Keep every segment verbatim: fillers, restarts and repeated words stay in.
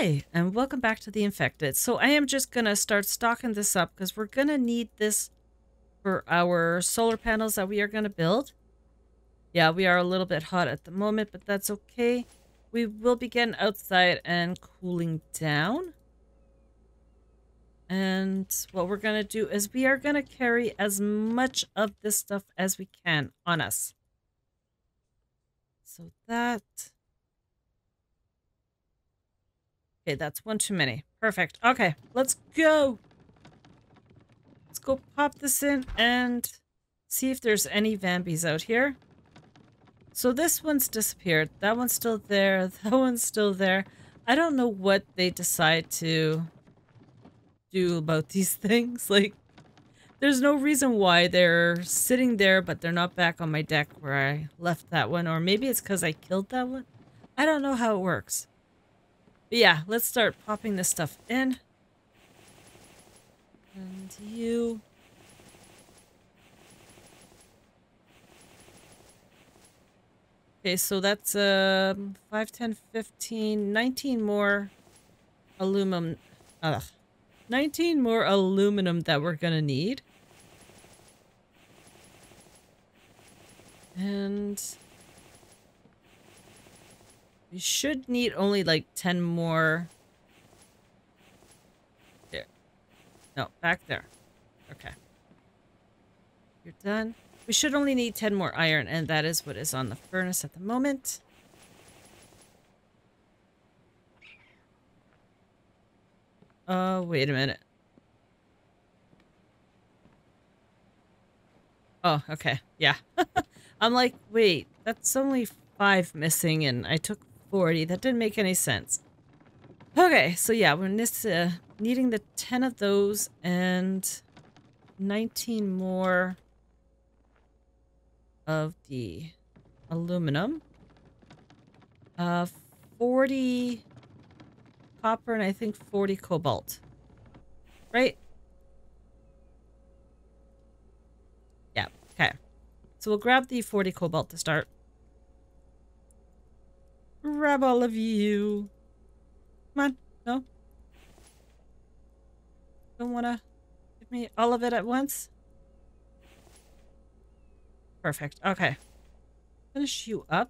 Hi, and welcome back to The Infected. So I am just going to start stocking this up because we're going to need this for our solar panels that we are going to build. Yeah, we are a little bit hot at the moment, but that's okay. We will be getting outside and cooling down. And what we're going to do is we are going to carry as much of this stuff as we can on us. So that... Okay, that's one too many. Perfect. Okay, let's go. Let's go pop this in and see if there's any Vambies out here. So this one's disappeared. That one's still there. That one's still there. I don't know what they decide to do about these things. Like, there's no reason why they're sitting there, but they're not back on my deck where I left that one. Or maybe it's because I killed that one. I don't know how it works. But yeah, let's start popping this stuff in. And you. Okay, so that's um, five, ten, fifteen, nineteen more aluminum. Ugh. nineteen more aluminum that we're going to need. And... we should need only like ten more. There. No, back there. Okay. You're done. We should only need ten more iron, and that is what is on the furnace at the moment. Oh, wait a minute. Oh, okay. Yeah. I'm like, wait, that's only five missing, and I took forty. That didn't make any sense. Okay, so yeah, we're this, uh, needing the ten of those and nineteen more of the aluminum. Uh, forty copper and I think forty cobalt. Right? Yeah, okay. So we'll grab the forty cobalt to start. Grab all of you. Come on. No. Don't want to give me all of it at once. Perfect. Okay. Finish you up.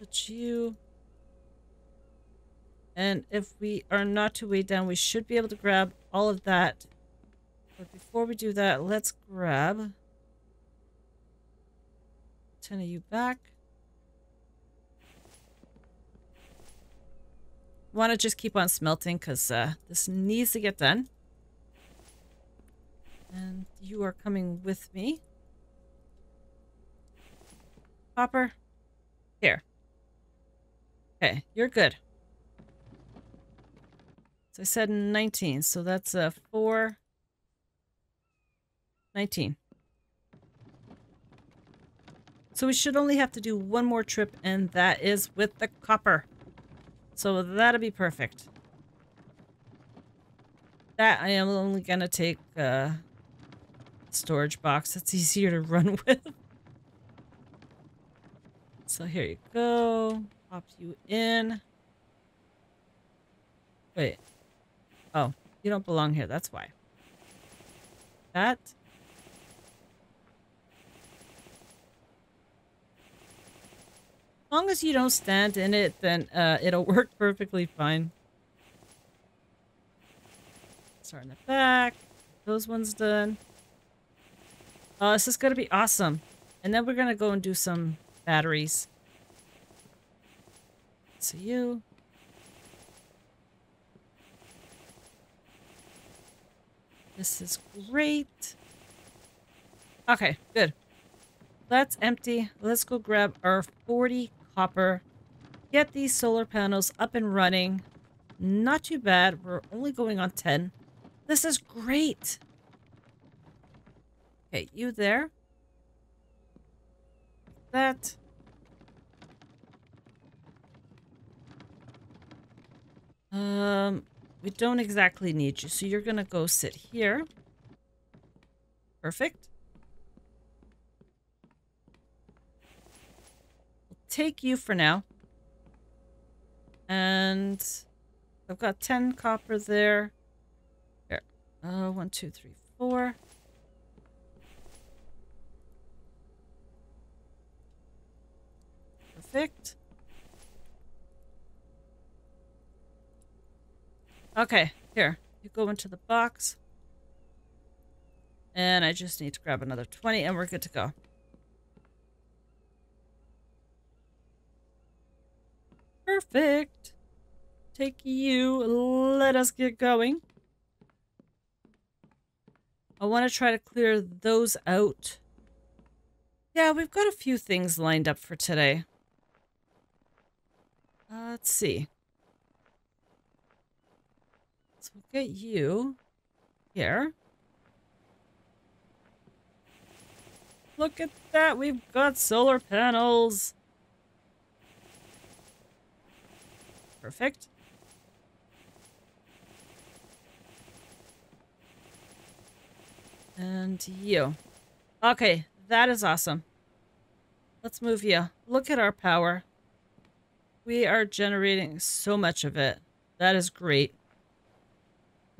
Put you. And if we are not too weighed down, we should be able to grab all of that. But before we do that, let's grab ten of you back. Want to just keep on smelting because uh, this needs to get done. And you are coming with me. Copper. Here. Okay, you're good. So I said nineteen, so that's a uh, four, nineteen. So we should only have to do one more trip, and that is with the copper. So that'll be perfect. That I am only going to take a storage box. That's easier to run with. So here you go. Pop you in. Wait. Oh, you don't belong here. That's why. That. As long as you don't stand in it, then uh, it'll work perfectly fine. Start in the back. Those ones done. Oh, this is going to be awesome. And then we're going to go and do some batteries. So you. This is great. Okay, good. That's empty. Let's go grab our forty copper. Get these solar panels up and running. Not too bad. We're only going on ten. This is great. Okay, you there. That. Um, we don't exactly need you, so you're going to go sit here. Perfect. Take you for now. And I've got ten copper there. Here. Uh, one, two, three, four. Perfect. Okay, here. You go into the box. And I just need to grab another twenty and we're good to go. Perfect. Take you. Let us get going. I want to try to clear those out. Yeah, we've got a few things lined up for today. Uh, let's see. So we'll get you here. Look at that. We've got solar panels. Perfect. And you. Okay, that is awesome. Let's move you. Look at our power. We are generating so much of it. That is great.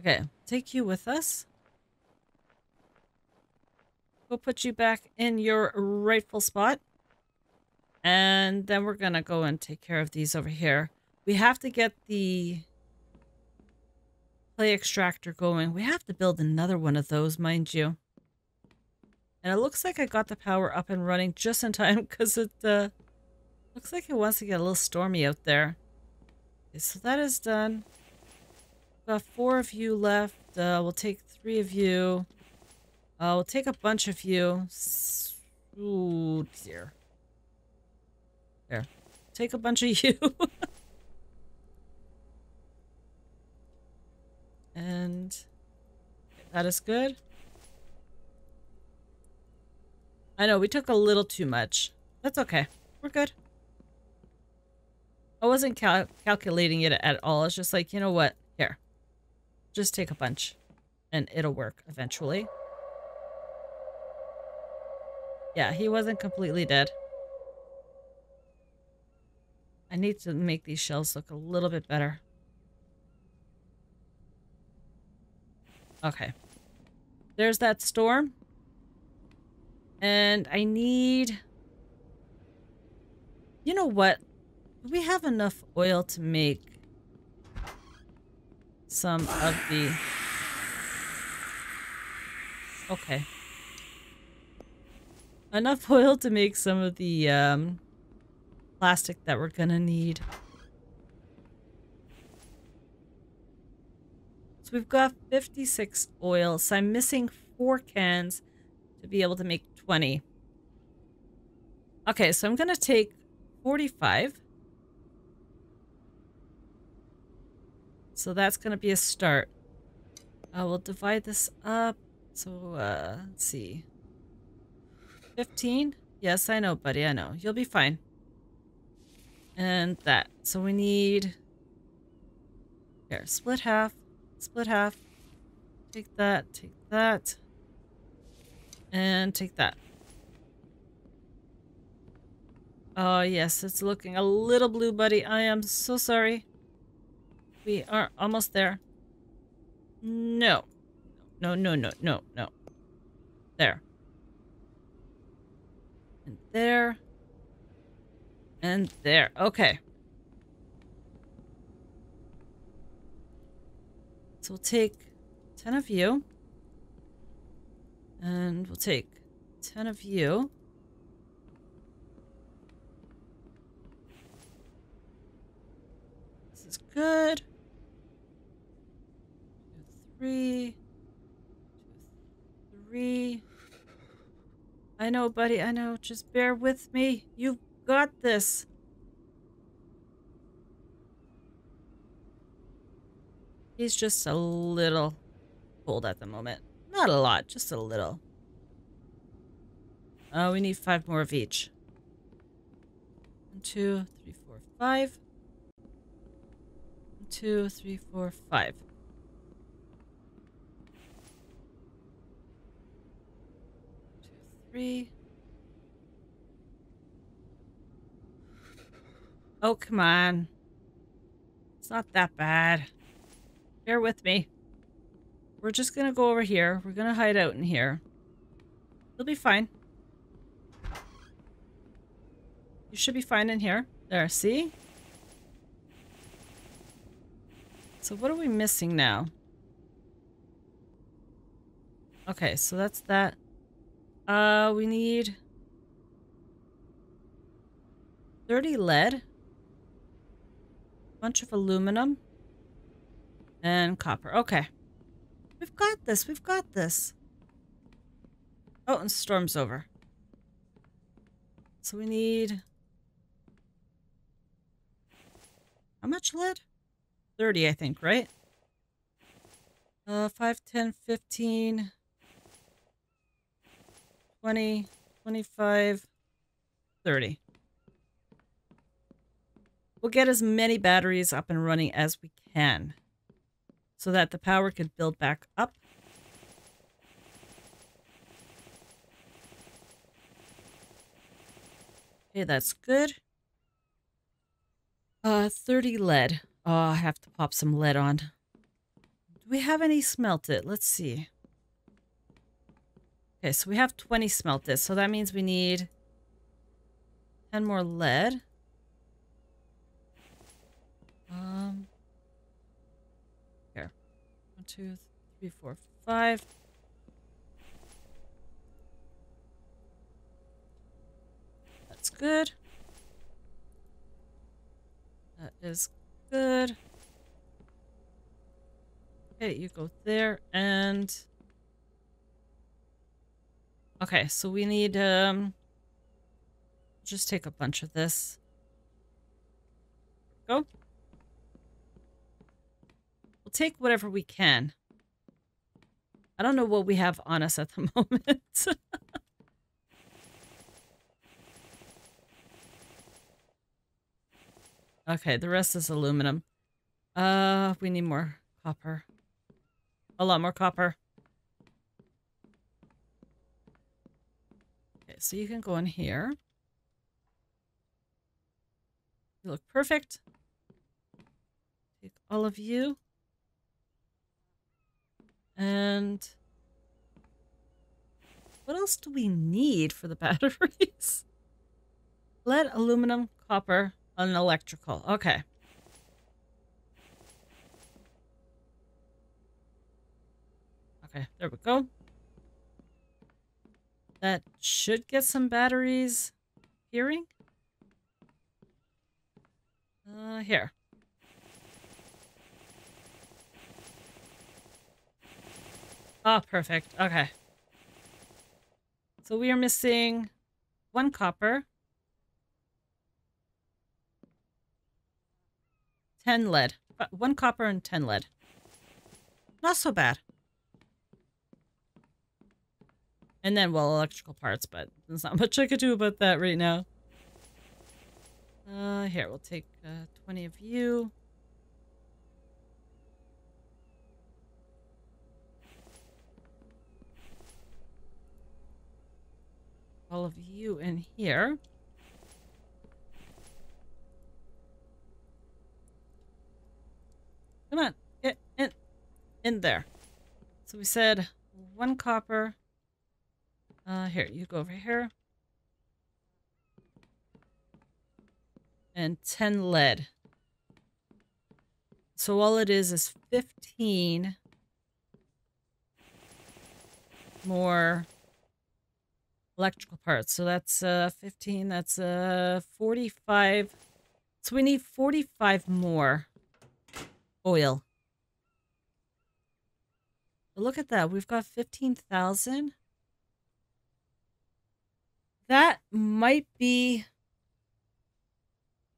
Okay, take you with us. We'll put you back in your rightful spot. And then we're going to go and take care of these over here. We have to get the clay extractor going. We have to build another one of those, mind you. And it looks like I got the power up and running just in time because it uh, looks like it wants to get a little stormy out there. Okay, so that is done. Got four of you left. Uh, we'll take three of you. Uh, we'll take a bunch of you. Ooh, dear. There. Take a bunch of you. And that is good. I know, we took a little too much. That's okay. We're good. I wasn't cal calculating it at all. It's just like, you know what? Here. Just take a bunch. And it'll work eventually. Yeah, he wasn't completely dead. I need to make these shells look a little bit better. Okay. There's that storm. And I need... You know what? Do we have enough oil to make some of the... Okay. Enough oil to make some of the um, plastic that we're gonna need. So we've got fifty-six oil, so I'm missing four cans to be able to make twenty. Okay, so I'm gonna take forty-five. So that's gonna be a start. I will divide this up. So uh, let's see. fifteen? Yes, I know, buddy. I know. You'll be fine. And that. So we need... Here, split half. Split half. Take that. Take that. And take that. Oh, yes. It's looking a little blue, buddy. I am so sorry. We are almost there. No. No, no, no, no, no. There. And there. And there. Okay. So we'll take ten of you. And we'll take ten of you. This is good. Two, three. Two, three. I know, buddy. I know. Just bear with me. You've got this. He's just a little cold at the moment. Not a lot. Just a little. Oh, we need five more of each. One, two, three, four, five. One, two, three, four, five. Oh, come on. It's not that bad. Bear with me. We're just gonna go over here. We're gonna hide out in here. It'll be fine. You should be fine in here. There, see? So what are we missing now? Okay, so that's that. Uh, we need thirty lead, a bunch of aluminum, and copper. Okay. We've got this. We've got this. Oh, and storm's over. So we need... how much lead? thirty, I think, right? Uh, five, ten, fifteen, twenty, twenty-five, thirty. We'll get as many batteries up and running as we can so that the power can build back up. Okay, that's good. Uh, thirty lead. Oh, I have to pop some lead on. Do we have any smelted? Let's see. Okay, so we have twenty smelted. So that means we need ten more lead. Um, here. One, two, three, four, five. That's good. That is good. Okay, you go there and... okay, so we need... um, just take a bunch of this. Go. We'll take whatever we can. I don't know what we have on us at the moment. Okay, the rest is aluminum. Uh, we need more copper. A lot more copper. Okay, so you can go in here. You look perfect. Take all of you. And... what else do we need for the batteries? Lead, aluminum, copper... an electrical. Okay. Okay, there we go. That should get some batteries hearing. Uh, here. Ah, oh, perfect. Okay. So we are missing one copper. ten lead. One copper and ten lead. Not so bad. And then, well, electrical parts, but there's not much I could do about that right now. Uh, here, we'll take uh, twenty of you. All of you in here. Come on, get in, in there. So we said one copper. Uh, here, you go over here. And ten lead. So all it is is fifteen more electrical parts. So that's uh, fifteen, that's uh, forty-five. So we need forty-five more. Oil. But look at that. We've got fifteen thousand. That might be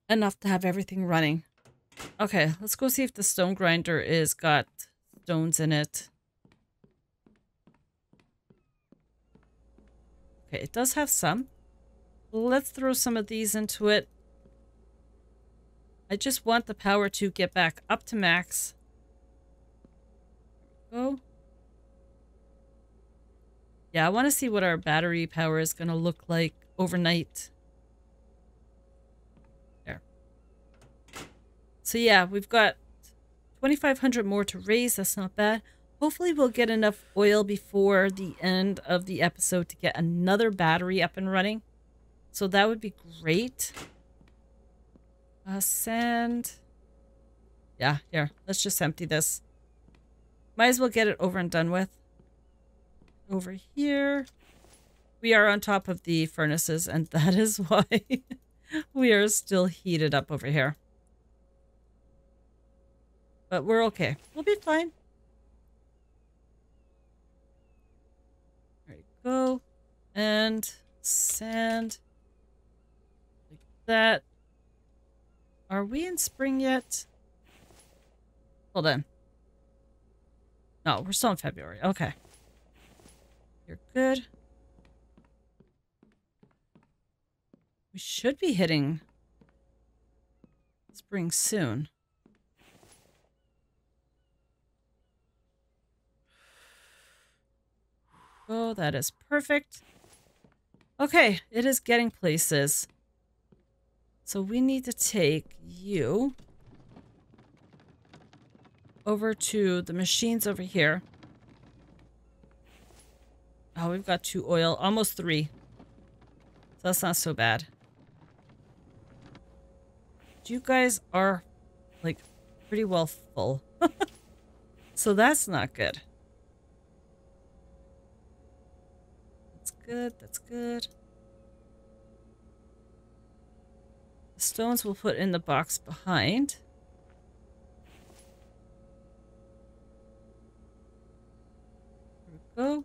enough to have everything running. Okay, let's go see if the stone grinder is got stones in it. Okay, it does have some. Let's throw some of these into it. I just want the power to get back up to max. Go. Yeah, I want to see what our battery power is going to look like overnight. There. So yeah, we've got twenty-five hundred more to raise. That's not bad. Hopefully we'll get enough oil before the end of the episode to get another battery up and running. So that would be great. Uh, sand. Yeah, here. Let's just empty this. Might as well get it over and done with. Over here. We are on top of the furnaces, and that is why we are still heated up over here. But we're okay. We'll be fine. There you go. And sand. Like that. Are we in spring yet? Hold on. No, we're still in February. Okay. You're good. We should be hitting spring soon. Oh, that is perfect. Okay, it is getting places. So we need to take you over to the machines over here. Oh, we've got two oil, almost three. So that's not so bad. You guys are like pretty well full. So that's not good. Good, that's good. The stones we'll put in the box behind. There we go.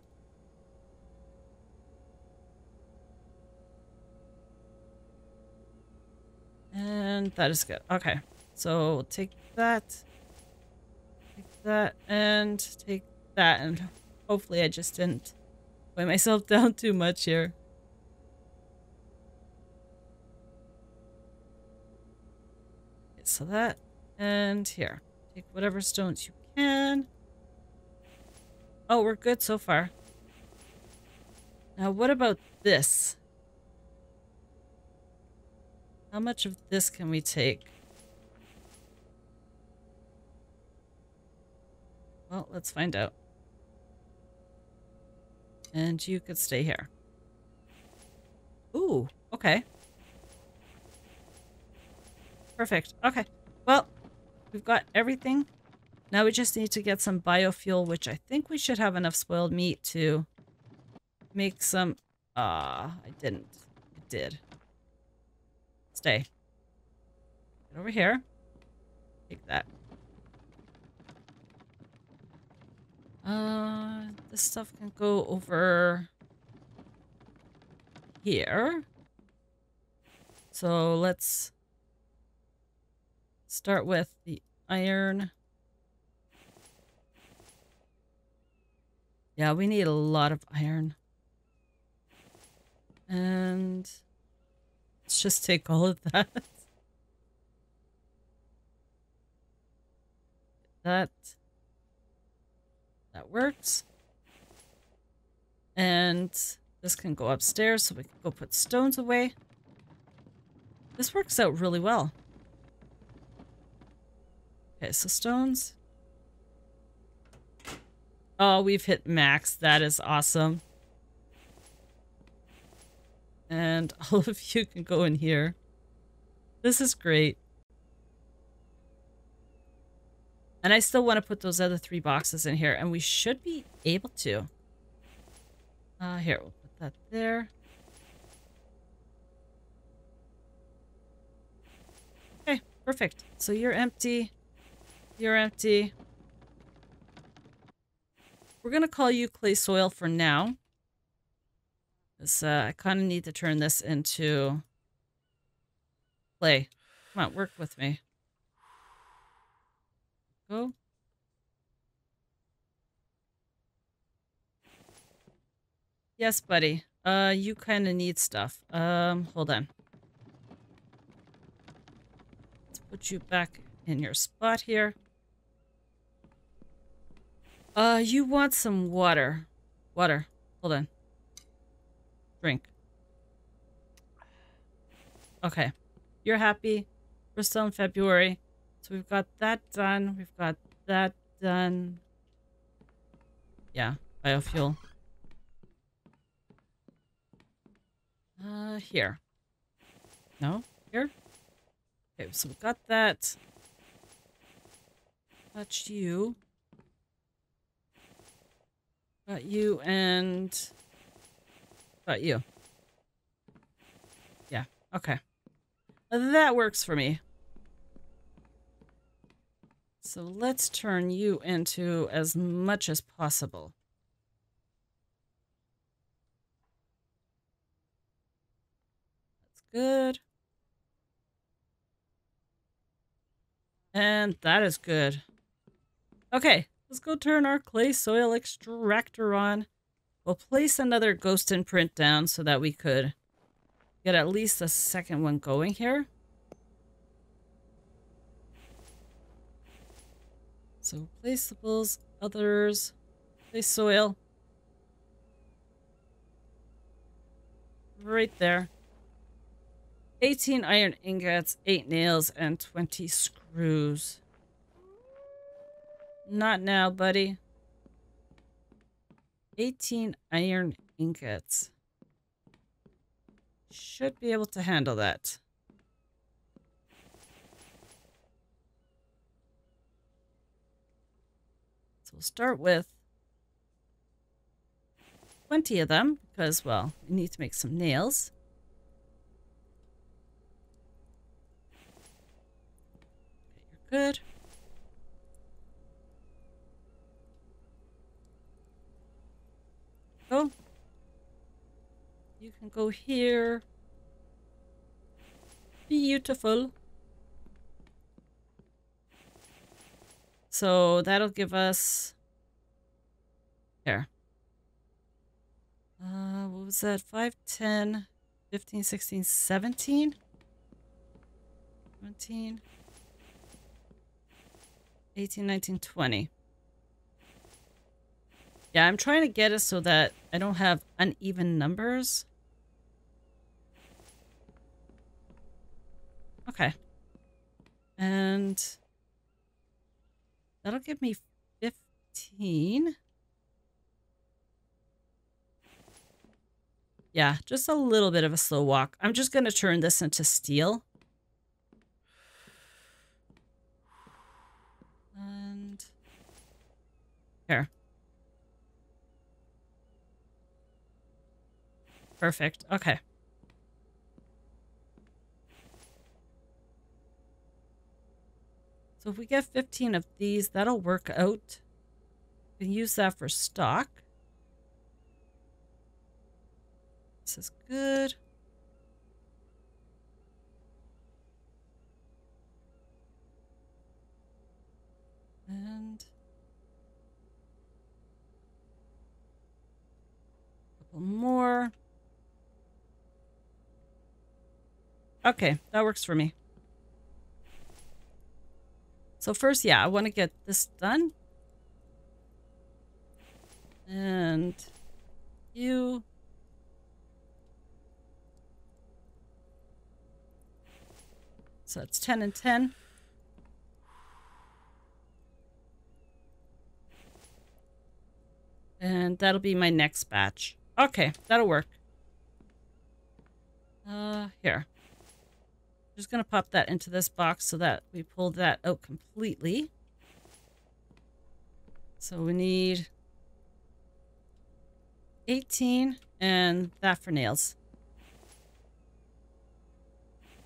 And that is good. Okay. So we'll take that. Take that and take that. And hopefully I just didn't weigh myself down too much here. Okay, so that, and here. Take whatever stones you can. Oh, we're good so far. Now, what about this? How much of this can we take? Well, let's find out. And you could stay here. Ooh, okay. Perfect. Okay. Well, we've got everything. Now we just need to get some biofuel, which I think we should have enough spoiled meat to make some... Ah, uh, I didn't. I did. Stay. Get over here. Take that. Uh, this stuff can go over here. So let's start with the iron. Yeah, we need a lot of iron. And let's just take all of that. That. That works. And this can go upstairs so we can go put stones away. This works out really well. Okay, so stones. Oh, we've hit max. That is awesome. And all of you can go in here. This is great. And I still want to put those other three boxes in here, and we should be able to. Uh, here, we'll put that there. Okay, perfect. So you're empty. You're empty. We're going to call you clay soil for now. Because uh, I kind of need to turn this into clay. Come on, work with me. Go. Yes, buddy. Uh, you kind of need stuff. Um, hold on. Let's put you back in your spot here. Uh, you want some water. Water. Hold on. Drink. Okay. You're happy. We're still in February. So we've got that done. We've got that done. Yeah, biofuel. Uh, here. No, here. Okay, so we've got that. Got you. Got you and... Got you. Yeah, okay. That works for me. So let's turn you into as much as possible. That's good. And that is good. Okay, let's go turn our clay soil extractor on. We'll place another ghost imprint down so that we could get at least a second one going here. So placeables, others, place soil. Right there. eighteen iron ingots, eight nails, and twenty screws. Not now, buddy. eighteen iron ingots. Should be able to handle that. So we'll start with twenty of them because, well, we need to make some nails. Okay, you're good. Go. You can go here. Beautiful. So that'll give us here. Uh, what was that? five, ten, fifteen, sixteen, seventeen, seventeen, eighteen, nineteen, twenty. Yeah, I'm trying to get it so that I don't have uneven numbers. Okay. And that'll give me fifteen. Yeah, just a little bit of a slow walk. I'm just going to turn this into steel. And here. Perfect. Okay. So if we get fifteen of these, that'll work out. We can use that for stock. This is good. And a couple more. Okay, that works for me. So first, yeah, I want to get this done. And you. So it's ten and ten. And that'll be my next batch. Okay, that'll work. Uh, here. Just going to pop that into this box so that we pull that out completely. So we need eighteen and that for nails.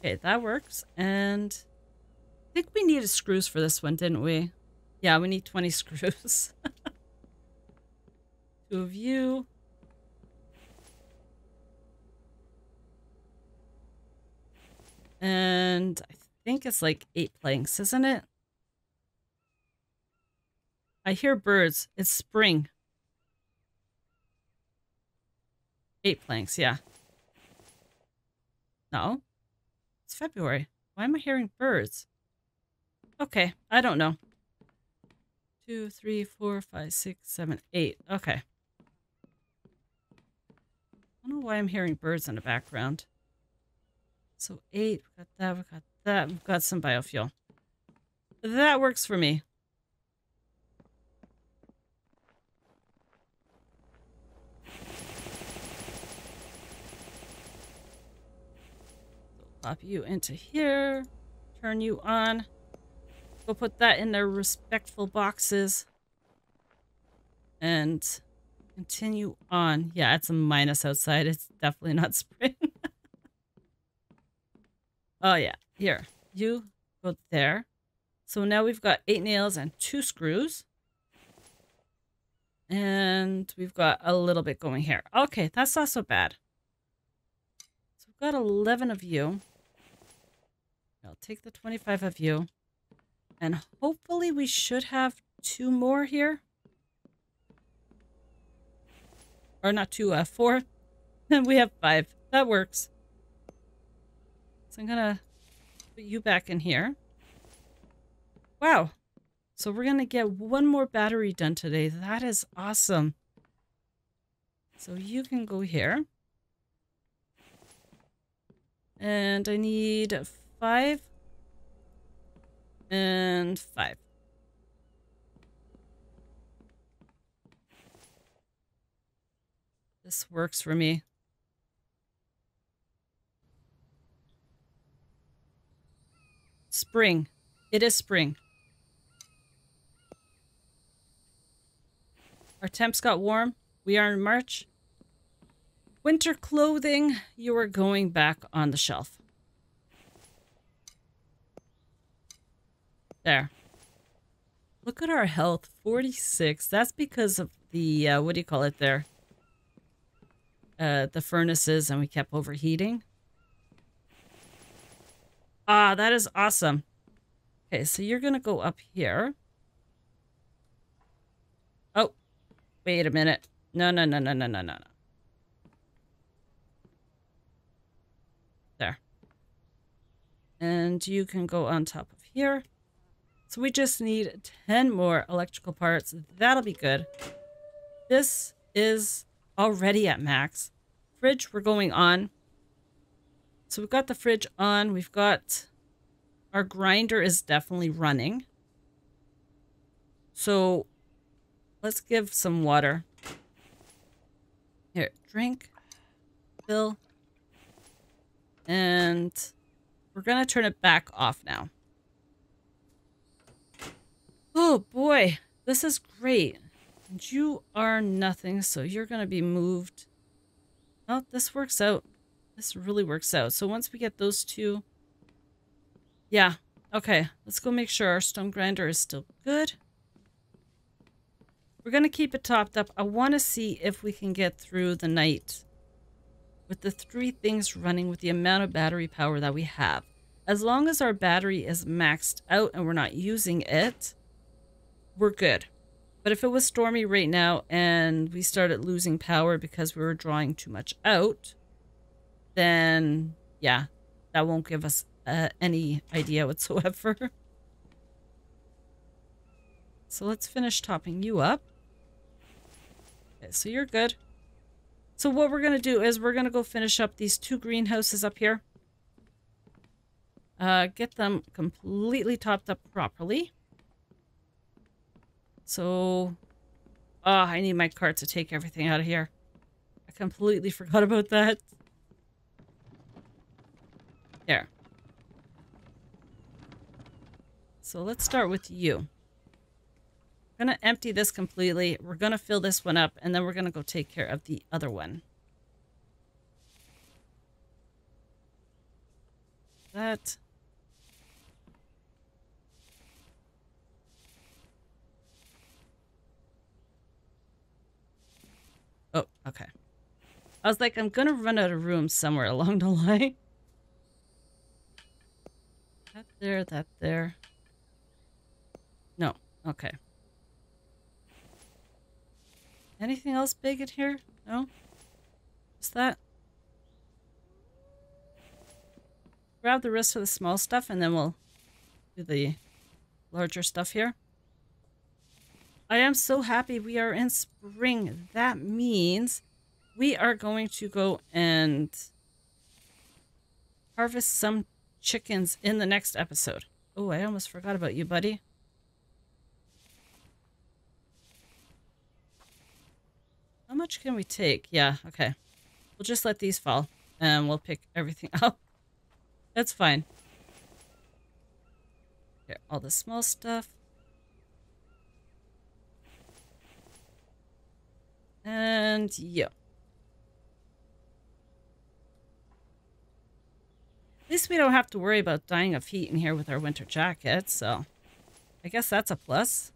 Okay, that works. And I think we needed screws for this one, didn't we? Yeah, we need twenty screws. Two of you. And I think it's like eight planks, isn't it? I hear birds. It's spring. Eight planks, yeah. No. It's February. Why am I hearing birds? Okay, I don't know. Two, three, four, five, six, seven, eight. Okay. I don't know why I'm hearing birds in the background. So eight, we got that, we got that, we've got some biofuel. That works for me. Pop you into here. Turn you on. We'll put that in their respectful boxes. And continue on. Yeah, it's a minus outside. It's definitely not spring. Oh, yeah. Here. You go there. So now we've got eight nails and two screws. And we've got a little bit going here. Okay, that's not so bad. So we've got eleven of you. I'll take the twenty-five of you. And hopefully we should have two more here. Or not two, uh, four. And we have five. That works. So I'm gonna put you back in here. Wow. So we're gonna get one more battery done today. That is awesome. So you can go here. And I need five. And five. This works for me. Spring. It is spring. Our temps got warm. We are in March. Winter clothing, you are going back on the shelf. There. Look at our health. forty-six. That's because of the, uh, what do you call it there? Uh, the furnaces, and we kept overheating. Ah, that is awesome. Okay, so you're gonna go up here. Oh, wait a minute. No, no, no, no, no, no, no, no. There. And you can go on top of here. So we just need ten more electrical parts. That'll be good. This is already at max. Fridge, we're going on. So we've got the fridge on. We've got our grinder is definitely running. So let's give some water. Here, drink, fill, and we're gonna turn it back off now. Oh boy, this is great. And you are nothing, so you're going to be moved. Oh, this works out. This really works out. So once we get those two... Yeah, okay. Let's go make sure our stone grinder is still good. We're going to keep it topped up. I want to see if we can get through the night with the three things running with the amount of battery power that we have. As long as our battery is maxed out and we're not using it, we're good. But if it was stormy right now and we started losing power because we were drawing too much out, then, yeah, that won't give us uh, any idea whatsoever. So let's finish topping you up. Okay, so you're good. So what we're going to do is we're going to go finish up these two greenhouses up here. Uh, get them completely topped up properly. So, oh, I need my cart to take everything out of here. I completely forgot about that. There. So let's start with you. I'm going to empty this completely. We're going to fill this one up, and then we're going to go take care of the other one. That... Oh, okay. I was like, I'm going to run out of room somewhere along the line. That there, that there. No, okay. Anything else big in here? No? Just that? Grab the rest of the small stuff and then we'll do the larger stuff here. I am so happy we are in spring. That means we are going to go and harvest some chickens in the next episode. Oh, I almost forgot about you, buddy. How much can we take? Yeah, okay. We'll just let these fall, and we'll pick everything up. That's fine. Here, all the small stuff. And, yeah. At least we don't have to worry about dying of heat in here with our winter jacket, so I guess that's a plus.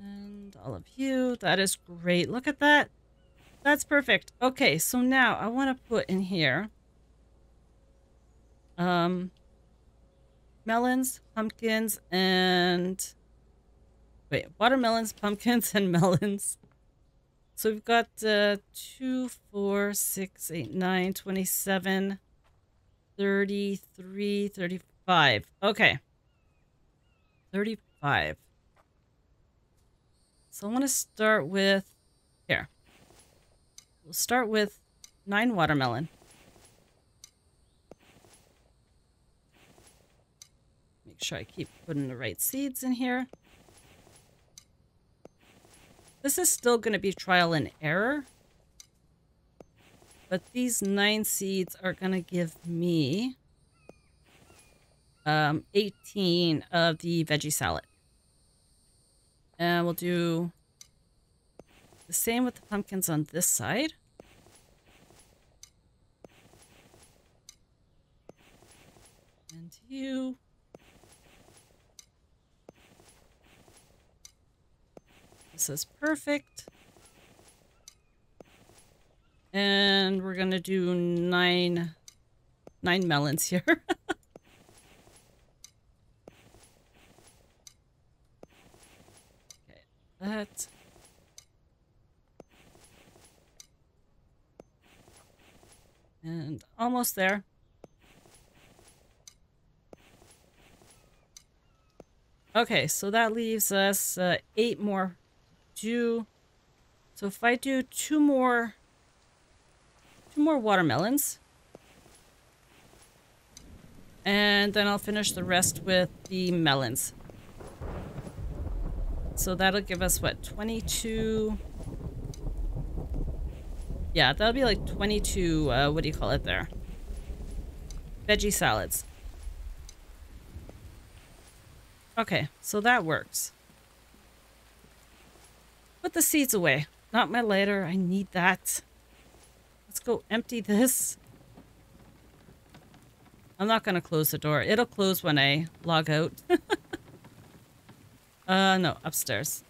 And all of you. That is great. Look at that. That's perfect. Okay, so now I want to put in here um, melons, pumpkins, and... Wait, watermelons, pumpkins, and melons. So we've got uh, two, four, six, eight, nine, twenty-seven, thirty-three, thirty-five. Okay. thirty-five. So I want to start with... Here. We'll start with nine watermelon. Make sure I keep putting the right seeds in here. This is still going to be trial and error, but these nine seeds are going to give me um, eighteen of the veggie salad. And we'll do the same with the pumpkins on this side. And you... This is perfect. And we're going to do nine, nine melons here. Okay, that. And almost there. Okay, so that leaves us uh, eight more. Do so if I do two more two more watermelons, and then I'll finish the rest with the melons. So that'll give us what, twenty-two? Yeah, that'll be like twenty-two uh, what do you call it there? Veggie salads. Okay, so that works. Put the seeds away. Not my lighter. I need that. Let's go empty this. I'm not going to close the door. It'll close when I log out. uh, no. Upstairs.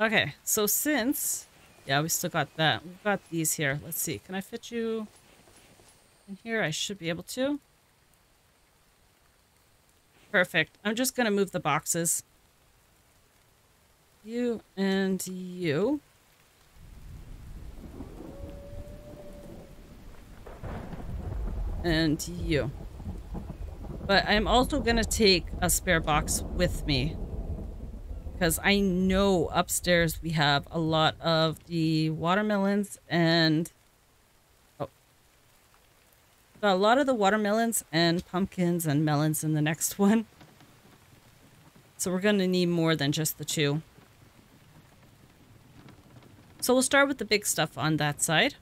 Okay. So since... Yeah, we still got that. We've got these here. Let's see. Can I fit you in here? I should be able to. Perfect. I'm just going to move the boxes. You and you. And you. But I'm also going to take a spare box with me. Because I know upstairs we have a lot of the watermelons and... Oh. Got a lot of the watermelons and pumpkins and melons in the next one. So we're going to need more than just the two. So we'll start with the big stuff on that side.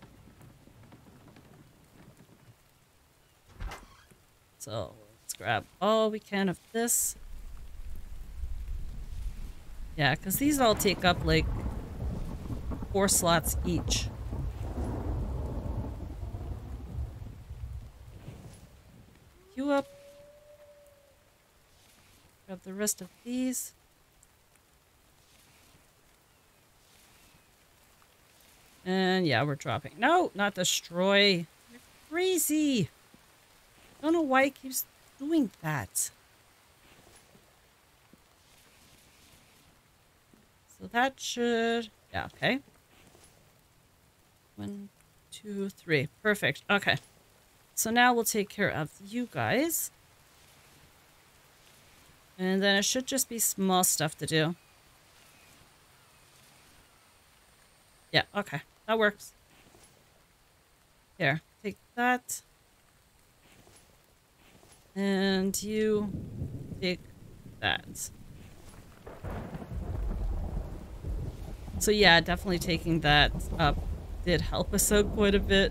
So let's grab all we can of this. Yeah, because these all take up like four slots each. You up. Grab the rest of these. And yeah, we're dropping. No, not destroy. You're crazy. Don't know why it keeps doing that. So that should... Yeah, okay. One, two, three. Perfect. Okay. So now we'll take care of you guys. And then it should just be small stuff to do. Yeah, okay. That works. There, take that. And you take that. So yeah, definitely taking that up did help us out quite a bit.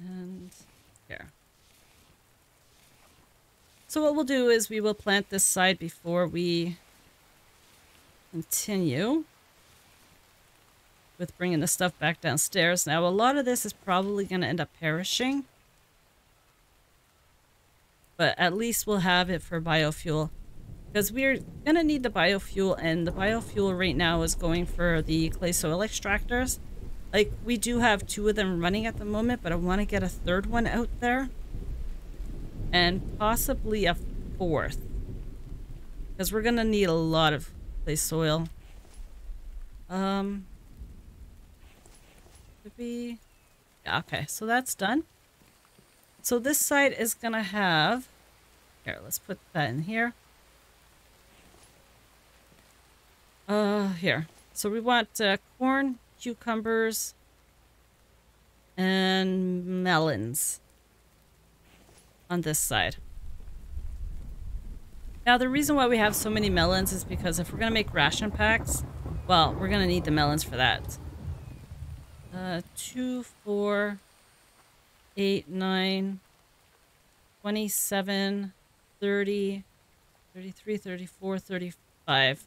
And here. So what we'll do is we will plant this side before we continue with bringing the stuff back downstairs. Now, a lot of this is probably going to end up perishing, but at least we'll have it for biofuel, because we're going to need the biofuel, and the biofuel right now is going for the clay soil extractors. Like, we do have two of them running at the moment, but I want to get a third one out there and possibly a fourth, because we're going to need a lot of clay soil. Um... Be yeah, okay, so that's done. So this side is gonna have here, let's put that in here. Uh here. So we want uh, corn, cucumbers, and melons on this side. Now the reason why we have so many melons is because if we're gonna make ration packs, well, we're gonna need the melons for that. Uh, two, four, eight, nine, twenty-seven, thirty, thirty-three, thirty-four, thirty-five.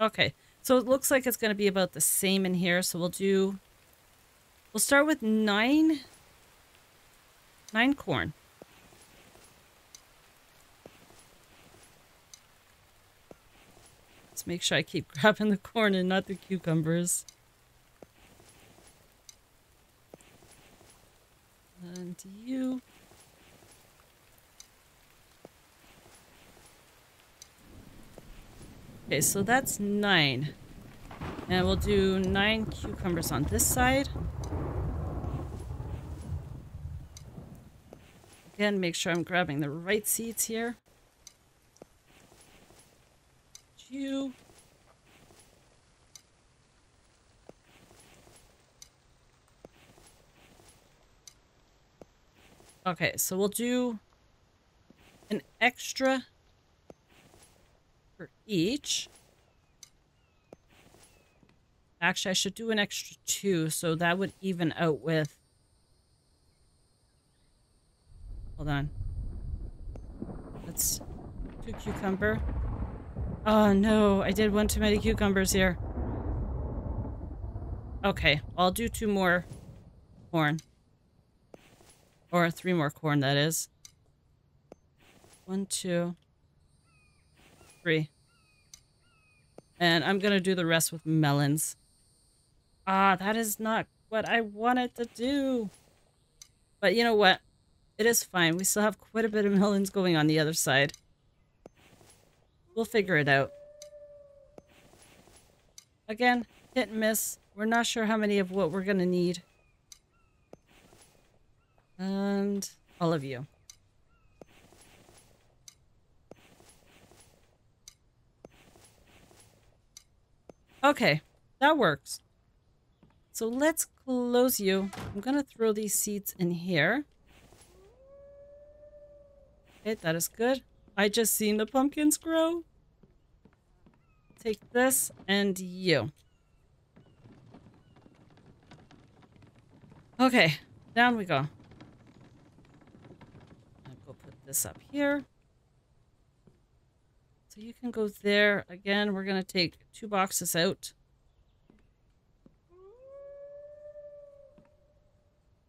Okay, so it looks like it's going to be about the same in here. So we'll do, we'll start with nine, nine corn. Let's make sure I keep grabbing the corn and not the cucumbers. And you. Okay, so that's nine. And we'll do nine cucumbers on this side. Again, make sure I'm grabbing the right seeds here. You. Okay, so we'll do an extra for each. Actually, I should do an extra two, so that would even out with... Hold on. Let's do cucumber. Oh, no, I did one too many cucumbers here. Okay, I'll do two more corn. Or three more corn, that is. One, two, three. And I'm going to do the rest with melons. Ah, that is not what I wanted to do. But you know what? It is fine. We still have quite a bit of melons going on the other side. We'll figure it out. Again, hit and miss. We're not sure how many of what we're going to need. And all of you. Okay, that works. So let's close you. I'm going to throw these seeds in here. Okay, that is good. I just seen the pumpkins grow. Take this and you. Okay, down we go. This up here. So you can go there. Again, we're going to take two boxes out.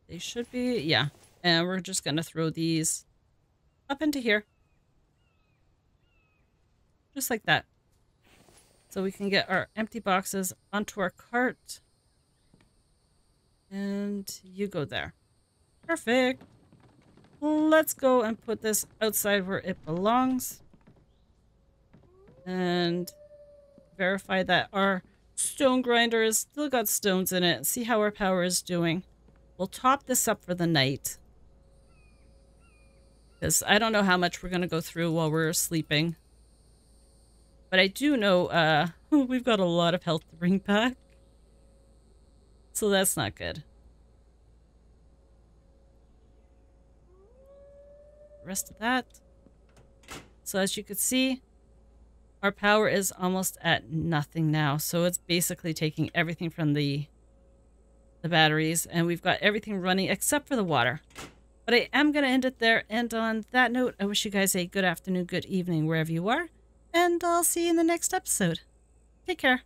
They should be, yeah. And we're just going to throw these up into here. Just like that. So we can get our empty boxes onto our cart. And you go there. Perfect. Let's go and put this outside where it belongs and verify that our stone grinder has still got stones in it. See how our power is doing. We'll top this up for the night, because I don't know how much we're going to go through while we're sleeping. But I do know uh, we've got a lot of health to bring back. So that's not good. The rest of that. So as you can see, our power is almost at nothing now. So it's basically taking everything from the, the batteries. And we've got everything running except for the water. But I am going to end it there. And on that note, I wish you guys a good afternoon, good evening, wherever you are. And I'll see you in the next episode. Take care.